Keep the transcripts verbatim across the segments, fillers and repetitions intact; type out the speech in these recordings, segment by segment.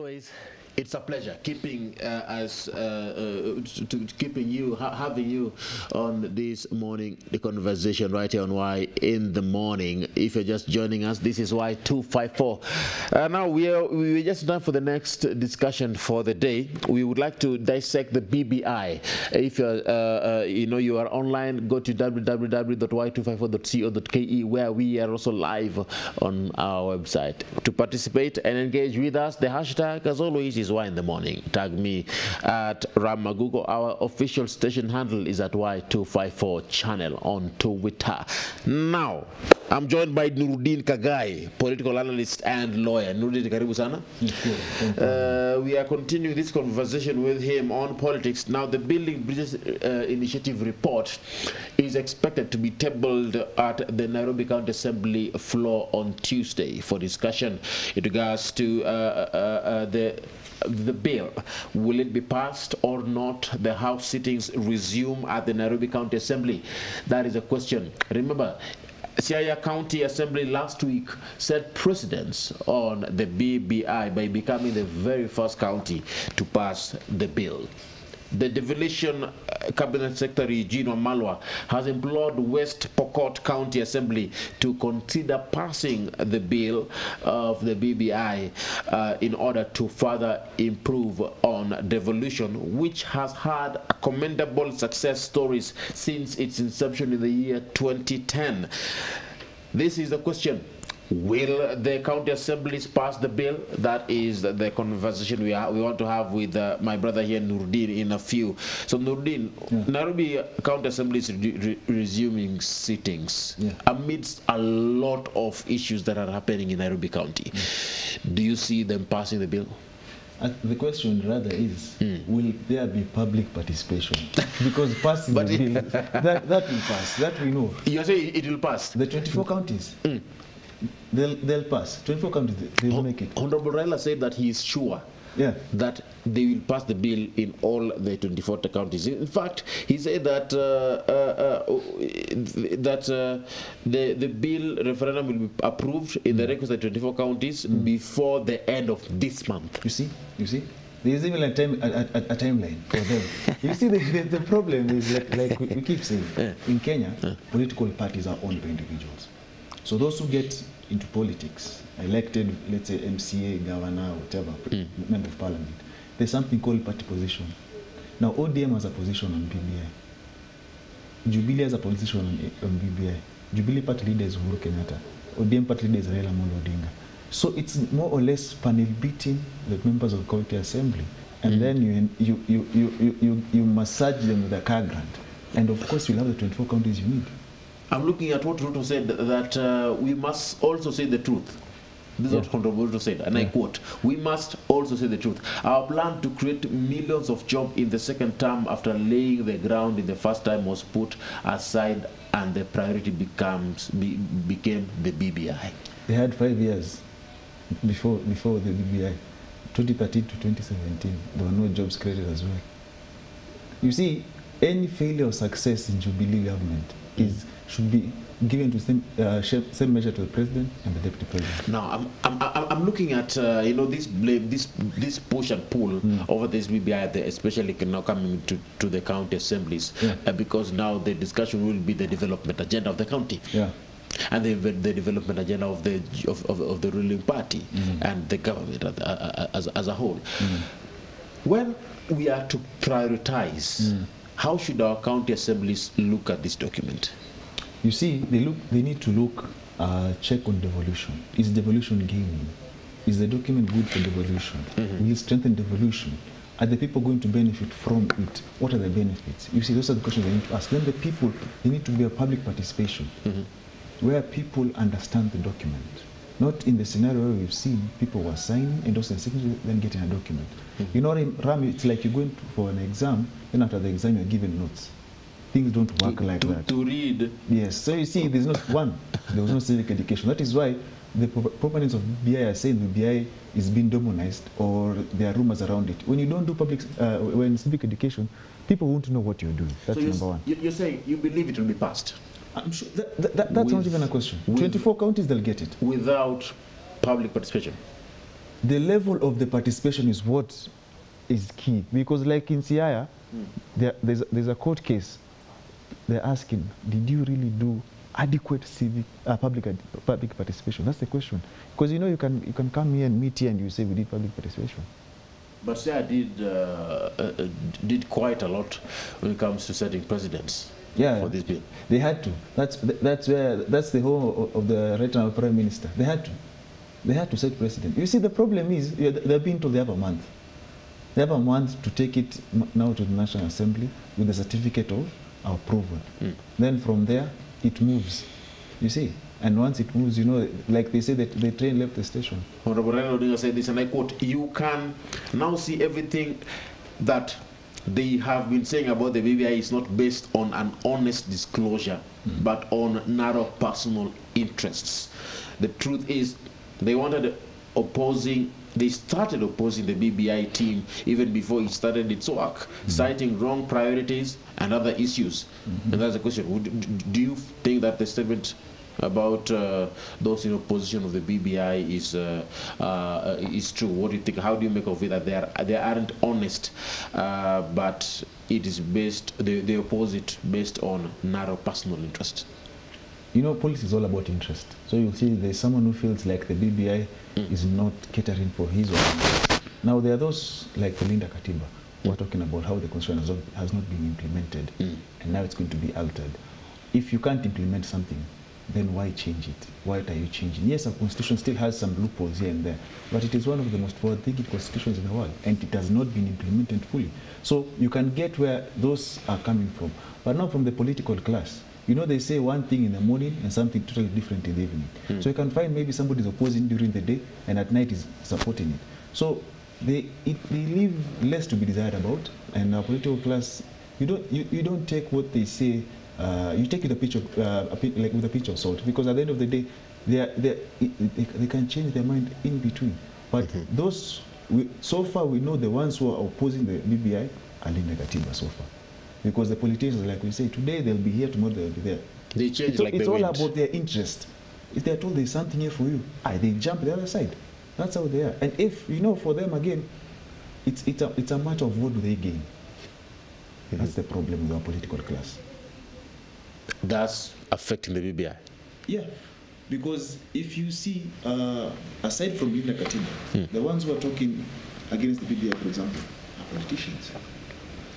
Always, it's a pleasure keeping uh, as uh, uh, to, to keeping you ha having you on this morning the conversation right here on Why in the Morning. If you're just joining us, this is Why two five four. Uh, now we are we're just done for the next discussion for the day. We would like to dissect the B B I. If you're uh, uh, you know you are online, go to w w w dot y two five four dot co dot k e where we are also live on our website to participate and engage with us. The hashtag, as always, is Why in the Morning. Tag me at Ramagugo. Our official station handle is at Y two five four channel on Twitter. Now, I'm joined by Nurudin Kagai, political analyst and lawyer. Nurudin, karibu sana. Uh, we are continuing this conversation with him on politics. Now, the Building Bridges uh, Initiative report is expected to be tabled at the Nairobi County Assembly floor on Tuesday for discussion in regards to uh, uh, Uh, the the bill. Will it be passed or not? The House sittings resume at the Nairobi County Assembly. That is a question. Remember, Siaya County Assembly last week set precedence on the B B I by becoming the very first county to pass the bill. The devolution uh, Cabinet Secretary Gina Malwa has implored West Pokot County Assembly to consider passing the bill of the B B I uh, in order to further improve on devolution, which has had commendable success stories since its inception in the year twenty ten. This is the question. Will the county assemblies pass the bill? That is the conversation we are, we want to have with uh, my brother here, Nurudin, in a few. So, Nurudin, yeah. Nairobi county assemblies re re resuming sittings, yeah, amidst a lot of issues that are happening in Nairobi County. Mm. Do you see them passing the bill? Uh, the question rather is, mm, will there be public participation? Because passing the bill, that, that will pass. That we know. You say it will pass. The twenty-four counties. Mm. They'll, they'll pass. twenty-four counties, they'll Hon make it. Honorable Raila said that he is sure, yeah, that they will pass the bill in all the twenty-four counties. In fact, he said that uh, uh, uh, that uh, the the bill referendum will be approved in, mm, the requisite twenty-four counties, mm, before the end of this month. You see, you see, there is even a time a, a, a timeline for them. You see, the, the, the problem is like, like we, we keep saying, yeah, in Kenya, yeah, political parties are owned by individuals. So those who get into politics, elected, let's say M C A, governor, whatever, mm, member of parliament, there's something called party position. Now O D M has a position on B B I. Jubilee has a position on, on B B I. Jubilee party leader is Uhuru Kenyatta. O D M party leader is Raila Odinga. So it's more or less panel beating the members of the county assembly, and, mm, then you you you you you you, you massage them with a car grant, and of course you'll have the twenty-four counties you need. I'm looking at what Ruto said, that uh, we must also say the truth. This, yeah, is what Ruto said, and, yeah, I quote, "We must also say the truth. Our plan to create millions of jobs in the second term after laying the ground in the first time was put aside, and the priority becomes be, became the B B I. They had five years before, before the B B I. twenty thirteen to twenty seventeen, there were no jobs created as well. You see, any failure or success in Jubilee government is, should be given to same, uh, same measure to the president and the deputy president. Now, I'm I'm I'm looking at uh, you know this blame, this this push and pull, mm, over this B B I, especially now coming to to the county assemblies, yeah, uh, because now the discussion will be the development agenda of the county. Yeah. And the, the development agenda of the of of, of the ruling party, mm, and the government as as a whole. Mm. When we are to prioritize, mm, how should our county assemblies look at this document? You see, they look. They need to look, uh, check on devolution. Is devolution gaining? Is the document good for devolution? Mm-hmm. Will it strengthen devolution? Are the people going to benefit from it? What are the benefits? You see, those are the questions they need to ask. Then the people, they need to be a public participation, mm-hmm, where people understand the document. Not in the scenario where we've seen people were signing and also then getting a document. Mm-hmm. You know, in Rami, it's like you're going for an exam, and after the exam you're given notes. Things don't work to, like to, that. To read. Yes. So you see, there's not one. There was no civic education. That is why the proponents of B I are saying the B I is being demonized, or there are rumors around it. When you don't do public, uh, when civic education, people won't know what you're doing. That's so number one. You're saying you believe it will be passed. I'm sure that, that, that, that's with, not even a question. twenty-four counties, they'll get it without public participation. the level of the participation is what is key. Because like in Siaya, mm. there, there's, there's a court case. They're asking, did you really do adequate civic, uh, public, ad public participation? That's the question. Because, you know, you can, you can come here and meet here and you say we did public participation. But Siaya did, uh, uh, did quite a lot when it comes to setting precedents. Yeah, for this bill. They had to. That's, that's, where, that's the whole of the right now Prime Minister. They had to. They had to set precedent. You see, the problem is they've been told they have a month. They have a month to take it now to the National Assembly with the certificate of approval. Mm. Then from there, it moves. You see? And once it moves, you know, like they say, that the train left the station. Honorable Raila Odinga said this, and I quote, you can now see everything that they have been saying about the B B I is not based on an honest disclosure, mm. but on narrow personal interests. The truth is, they wanted opposing, they started opposing the B B I team even before it started its work, mm-hmm. citing wrong priorities and other issues. Mm-hmm. And that's the question. Would, do you think that the statement about uh, those in opposition of the B B I is uh, uh, is true? What do you think? How do you make of it that they, are, they aren't honest, uh, but it is based, they, they oppose it based on narrow personal interest? You know, politics is all about interest. So you'll see there's someone who feels like the B B I mm. is not catering for his or her interest. Now, there are those like Felinda Katimba who are talking about how the constitution has not been implemented mm. and now it's going to be altered. If you can't implement something, then why change it? Why are you changing? Yes, our constitution still has some loopholes here and there, but it is one of the most forward-thinking constitutions in the world, and it has not been implemented fully. So you can get where those are coming from. But now from the political class, you know, they say one thing in the morning and something totally different in the evening. Mm. So you can find maybe somebody is opposing during the day and at night is supporting it. So they, it, they leave less to be desired about. And our political class, you don't, you, you don't take what they say, uh, you take it a pinch of, uh, a pinch, like with a pinch of salt, because at the end of the day, they, are, they, are, it, they, they can change their mind in between. But okay. those, we, so far we know the ones who are opposing the B B I are Linda Katina so far. Because the politicians, like we say, today they'll be here, tomorrow they'll be there. They change it's, like it's they all went. About their interest. If they're told there's something here for you, ah, they jump the other side. That's how they are. And if, you know, for them again, it's, it's, a, it's a matter of what do they gain. Mm-hmm. That's the problem with our political class. That's affecting the B B I. Yeah. Because if you see, uh, aside from Linda Katina, mm. the ones who are talking against the B B I, for example, are politicians.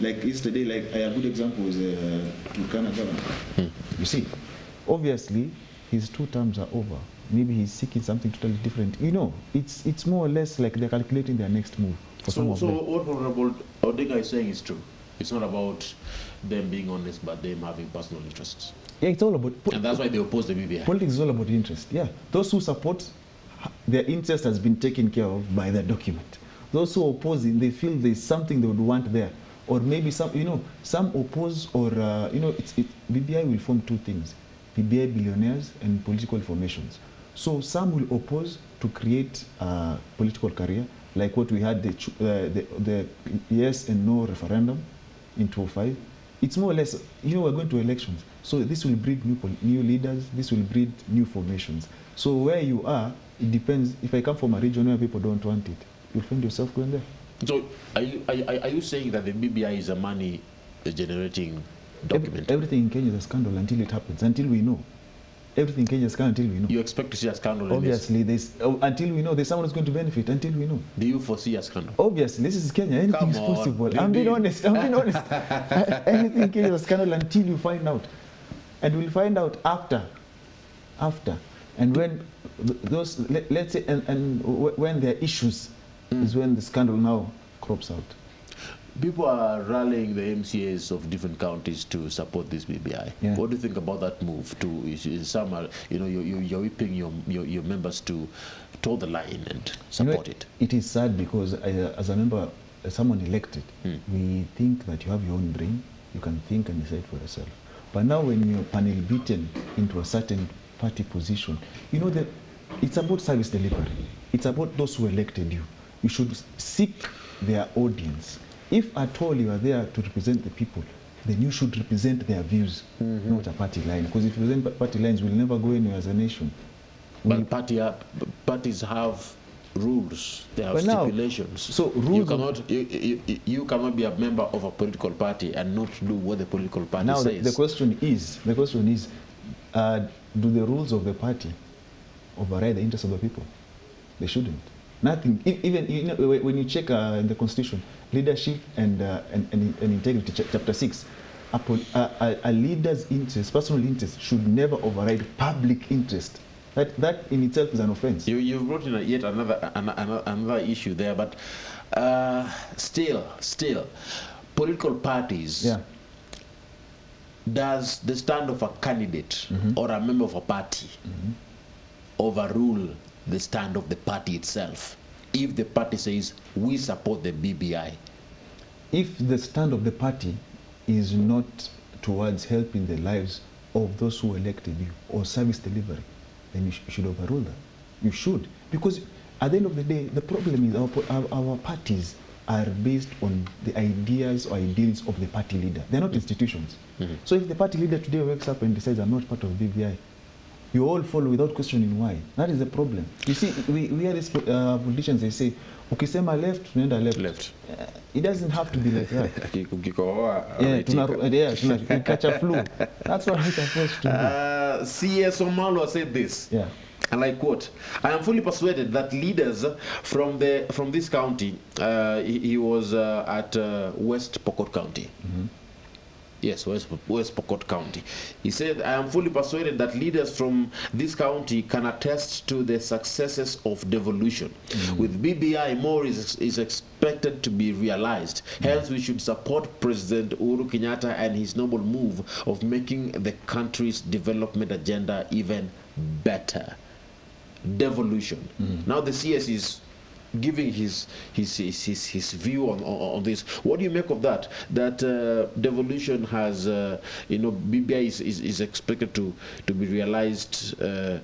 Like yesterday, like a good example is uh, Turkana governor. Mm. You see, obviously, his two terms are over. Maybe he's seeking something totally different. You know, it's it's more or less like they're calculating their next move. For so, so what Honorable Odinga is saying is true. It's not about them being honest, but them having personal interests. Yeah, it's all about. And that's why they oppose the B B I. Politics is all about interest. Yeah, those who support, their interest has been taken care of by the document. Those who oppose it, they feel there's something they would want there. Or maybe some, you know, some oppose or, uh, you know, it's, it, B B I will form two things, B B I billionaires and political formations. So some will oppose to create a political career, like what we had, the, uh, the, the yes and no referendum in two thousand five. It's more or less, you know, we're going to elections. So this will breed new, new leaders, this will breed new formations. So where you are, it depends. If I come from a region where people don't want it, you'll find yourself going there. So, are you, are, are you saying that the B B I is a money-generating document? Every, everything in Kenya is a scandal until it happens, until we know. Everything in Kenya is a scandal until we know. You expect to see a scandal? Obviously, in this? Oh, until we know, there's someone who's going to benefit, until we know. Do you foresee a scandal? Obviously, this is Kenya. Anything is possible. Come on, I'm being honest. I'm being honest. Anything in Kenya is a scandal until you find out. And we'll find out after. After. And when those, let, let's say, and, and when there are issues, Mm. is when the scandal now crops out. People are rallying the M C As of different counties to support this B B I. Yeah. What do you think about that move? To is, is some are, you know, you, you, you're whipping your, your your members to toe the line and support you know, it. It is sad because I, as a member, as someone elected, mm. we think that you have your own brain, you can think and decide for yourself. But now, when you're panel beaten into a certain party position, you know that it's about service delivery. It's about those who elected you. You should seek their audience. If at all you are there to represent the people, then you should represent their views, mm-hmm. not a party line. Because if you represent party lines, we'll never go anywhere as a nation. But we, party, parties have rules, they have but stipulations. Now, so rules you cannot you, you, you cannot be a member of a political party and not do what the political party now says. Now the, the question is the question is uh, do the rules of the party override the interests of the people? They shouldn't. Nothing. Even you know, when you check uh, the Constitution, leadership and uh, and, and integrity, chapter six. Upon a, a leader's interest, personal interest, should never override public interest. That that in itself is an offense. You you've brought in a, yet another an, an, another issue there, but uh, still still, political parties. Yeah. Does the stand of a candidate mm-hmm. or a member of a party mm-hmm. overrule the stand of the party itself? If the party says we support the B B I, if the stand of the party is not towards helping the lives of those who elected you or service delivery, then you sh should overrule that. You should. Because at the end of the day, the problem is our, our, our parties are based on the ideas or ideals of the party leader. They're not mm-hmm. institutions. Mm-hmm. So if the party leader today wakes up and decides, I'm not part of B B I, you all follow without questioning why. That is the problem. You see, we, we are these uh, politicians, they say, ukisema left, nenda left. Left. Uh, it doesn't have to be like that. Yeah, tuna, yeah, tuna, catch a flu. That's what we're supposed to do. C S Omalwa said this, yeah. and I quote, I am fully persuaded that leaders from, the, from this county, uh, he, he was uh, at uh, West Pokot County. Mm-hmm. Yes, West, West Pokot County. He said, I am fully persuaded that leaders from this county can attest to the successes of devolution. Mm-hmm. With B B I, more is, is expected to be realized. Hence, mm-hmm. we should support President Uhuru Kenyatta and his noble move of making the country's development agenda even better. Devolution. Mm-hmm. Now the C S is giving his his his his, his view on, on on this. What do you make of that? That uh, devolution has, uh, you know, B B I is, is is expected to to be realized uh,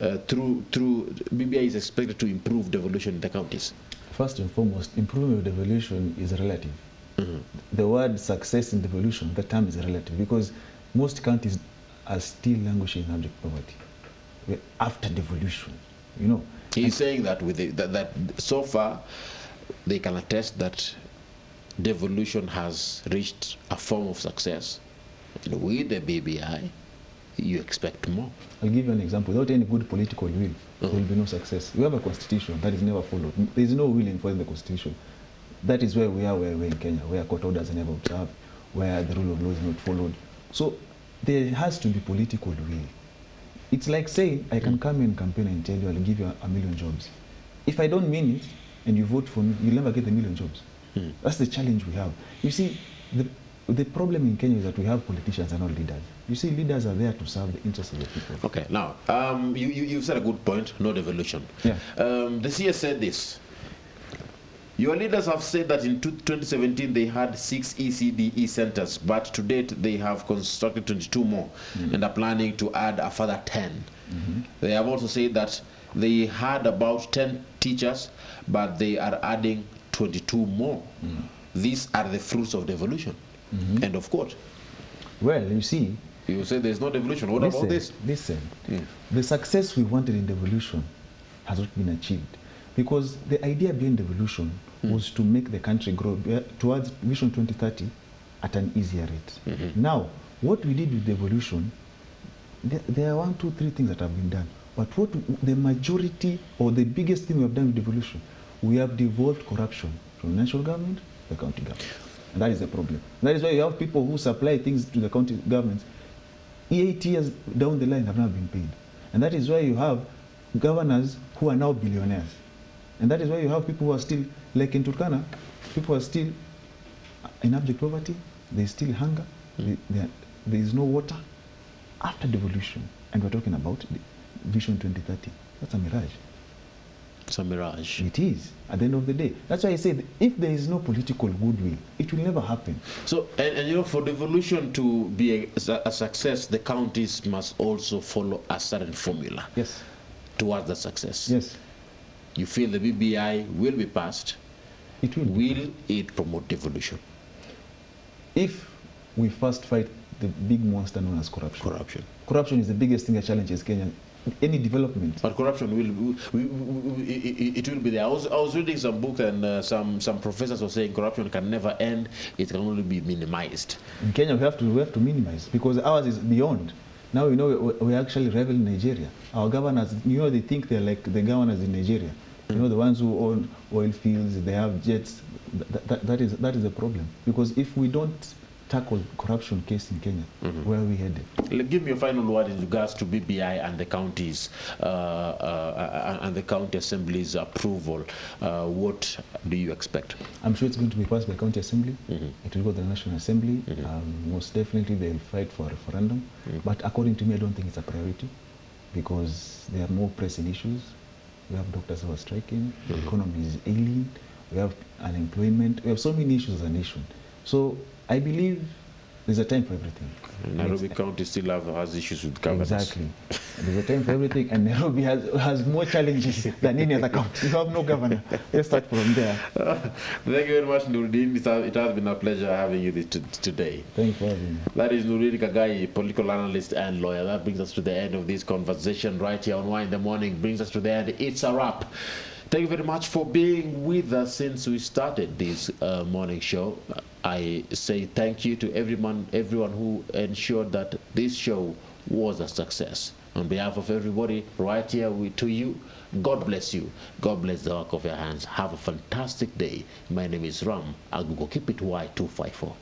uh, through through B B I is expected to improve devolution in the counties. First and foremost, improvement of devolution is relative. Mm-hmm. The word success in devolution, the term is relative because most counties are still languishing in abject poverty after devolution. You know. He's saying that with the, that, that so far they can attest that devolution has reached a form of success. And with the B B I, you expect more. I'll give you an example. Without any good political will, there will be no success. We have a constitution that is never followed. There is no will enforcing the constitution. That is where we are, where we are in Kenya, where court orders are never observed, where the rule of law is not followed. So there has to be political will. It's like saying, I can come and campaign and tell you I'll give you a, a million jobs. If I don't mean it and you vote for me, you'll never get the million jobs. Mm. That's the challenge we have. You see, the, the problem in Kenya is that we have politicians and not leaders. You see, leaders are there to serve the interests of the people. Okay, now, um, you, you, you've said a good point, no devolution. Yeah. Um, the C S said this. Your leaders have said that in twenty seventeen they had six E C D E centers, but to date they have constructed twenty-two more mm-hmm. and are planning to add a further ten. Mm-hmm. They have also said that they had about ten teachers, but they are adding twenty-two more. Mm-hmm. These are the fruits of devolution. Mm-hmm. End of quote. Well, you see... You say there's no devolution. What listen, about this? Listen, mm. the success we wanted in devolution has not been achieved. Because the idea behind devolution mm. was to make the country grow towards Vision twenty thirty at an easier rate. Mm-hmm. Now, what we did with devolution, there, there are one, two, three things that have been done. But what the majority or the biggest thing we have done with devolution, we have devolved corruption from national government to the county government. And that is the problem. That is why you have people who supply things to the county governments, eight years down the line have not been paid. And that is why you have governors who are now billionaires. And that is why you have people who are still, like in Turkana, people are still in abject poverty, they still hunger, mm. they, they are, there is no water. After devolution, and we're talking about Vision twenty thirty, that's a mirage. It's a mirage. It is, at the end of the day. That's why I said, if there is no political goodwill, it will never happen. So, and, and you know, for devolution to be a, a success, the counties must also follow a certain formula. Yes. Towards the success. Yes. You feel the B B I will be passed. It will. Will it promote devolution? If we first fight the big monster known as corruption. Corruption. Corruption is the biggest thing that challenges Kenya any development. But corruption will, we, we, we, it will be there. I was, I was reading some book and uh, some some professors were saying corruption can never end. It can only be minimized. In Kenya, we have to we have to minimize because ours is beyond. Now we know we, we actually rival Nigeria. Our governors, you know, they think they're like the governors in Nigeria. Mm. You know, the ones who own oil fields, they have jets. Th th that is that is a problem because if we don't tackle corruption case in Kenya, mm-hmm. where are we headed? Give me a final word in regards to B B I and the counties uh, uh, and the county assembly's approval. Uh, what do you expect? I'm sure it's going to be passed by county assembly. Mm-hmm. It will go to the national assembly. Mm-hmm. um, most definitely they will fight for a referendum. Mm-hmm. But according to me, I don't think it's a priority because there are more pressing issues. We have doctors who are striking. Mm-hmm. The economy is ailing. We have unemployment. We have so many issues as a nation. So I believe there's a time for everything. And Nairobi it's, County still have, has issues with governance. Exactly. There's a time for everything, and Nairobi has, has more challenges than any other county. You have no governor. Let's start from there. Uh, thank you very much, Nurudin. It has, it has been a pleasure having you today. Thank you for having me. That is Nurudin Kagai, political analyst and lawyer. That brings us to the end of this conversation right here on Why in the Morning. Brings us to the end. It's a wrap. Thank you very much for being with us since we started this uh, morning show. I say thank you to everyone, everyone who ensured that this show was a success. On behalf of everybody, right here we, to you, God bless you. God bless the work of your hands. Have a fantastic day. My name is Ram Agugo. Keep it Y two five four.